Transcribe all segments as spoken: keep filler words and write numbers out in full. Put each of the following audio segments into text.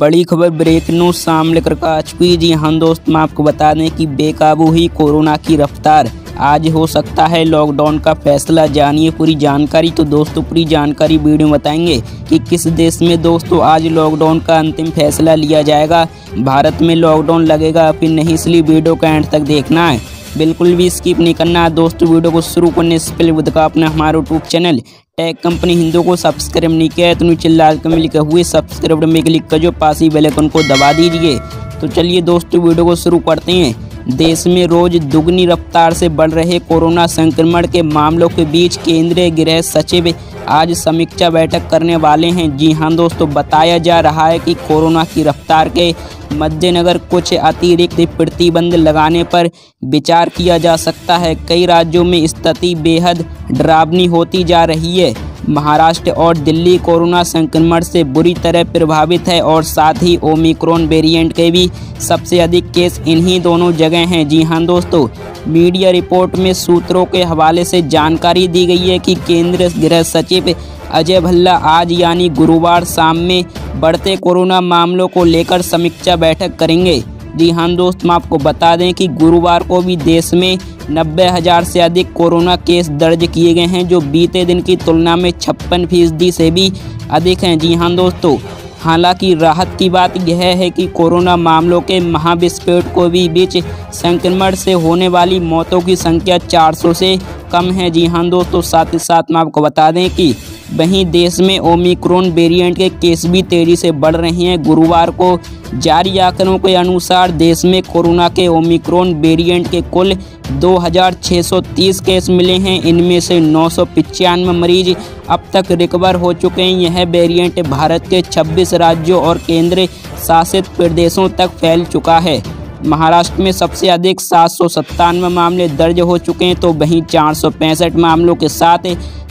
बड़ी खबर break news सामने करके आ चुकी है। जी हाँ दोस्त, मैं आपको बता दें कि बेकाबू ही कोरोना की रफ्तार, आज हो सकता है लॉकडाउन का फैसला। जानिए पूरी जानकारी। तो दोस्तों पूरी जानकारी वीडियो में बताएंगे कि किस देश में दोस्तों आज लॉकडाउन का अंतिम फैसला लिया जाएगा, भारत में लॉकडाउन लगेगा फिर नहीं, इसलिए वीडियो का एंड तक देखना है, बिल्कुल भी स्किप नहीं करना। दोस्तों वीडियो को शुरू करने से पहले बताओ, अपना हमारे YouTube channel tech company Hindu को सब्सक्राइब नहीं किया है तो नीचे लाल कलर में लिखे हुए सब्सक्राइब में क्लिक कर जो पास ही बेल आइकन को दबा दीजिए। तो चलिए दोस्तों वीडियो को शुरू करते हैं। देश में रोज दुगनी रफ्तार से बढ़ रहे कोरोना संक्रमण के मामलों के बीच केंद्रीय गृह सचिव आज समीक्षा बैठक करने वाले हैं। जी हाँ दोस्तों, बताया जा रहा है कि कोरोना की रफ्तार के मद्देनजर कुछ अतिरिक्त प्रतिबंध लगाने पर विचार किया जा सकता है। कई राज्यों में स्थिति बेहद डरावनी होती जा रही है। महाराष्ट्र और दिल्ली कोरोना संक्रमण से बुरी तरह प्रभावित है और साथ ही ओमिक्रॉन वेरिएंट के भी सबसे अधिक केस इन्हीं दोनों जगह हैं। जी हाँ दोस्तों, मीडिया रिपोर्ट में सूत्रों के हवाले से जानकारी दी गई है कि केंद्रीय गृह सचिव अजय भल्ला आज यानी गुरुवार शाम में बढ़ते कोरोना मामलों को लेकर समीक्षा बैठक करेंगे। जी हाँ दोस्त, मैं आपको बता दें कि गुरुवार को भी देश में नब्बे हज़ार से अधिक कोरोना केस दर्ज किए गए हैं, जो बीते दिन की तुलना में छप्पन फीसदी से भी अधिक हैं। जी हाँ दोस्तों, हालांकि राहत की बात यह है कि कोरोना मामलों के महाविस्फोट को भी बीच संक्रमण से होने वाली मौतों की संख्या चार सौ से कम है। जी हाँ दोस्तों, साथ ही साथ मैं आपको बता दें कि वहीं देश में ओमिक्रॉन वेरिएंट के केस भी तेज़ी से बढ़ रहे हैं। गुरुवार को जारी आंकड़ों के अनुसार देश में कोरोना के ओमिक्रॉन वेरिएंट के कुल दो हज़ार छह सौ तीस केस मिले हैं। इनमें से नौ सौ पचानवे मरीज अब तक रिकवर हो चुके हैं। यह वेरिएंट भारत के छब्बीस राज्यों और केंद्र शासित प्रदेशों तक फैल चुका है। महाराष्ट्र में सबसे अधिक सात सौ सत्तानवे मामले दर्ज हो चुके हैं, तो वहीं चार सौ पैंसठ मामलों के साथ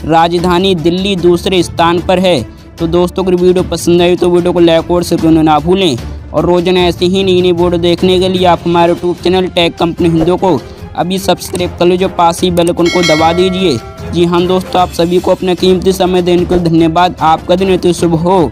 राजधानी दिल्ली दूसरे स्थान पर है। तो दोस्तों अगर वीडियो पसंद आई तो वीडियो को लाइक और शेयर करना ना भूलें, और रोजाना ऐसी ही नई नई वीडियो देखने के लिए आप हमारे YouTube channel tech company Hindu को अभी सब्सक्राइब कर लो, जो पास ही बेल आइकन को दबा दीजिए। जी हाँ दोस्तों, आप सभी को अपना कीमती समय देने के लिए धन्यवाद। आपका दिन तो शुभ हो।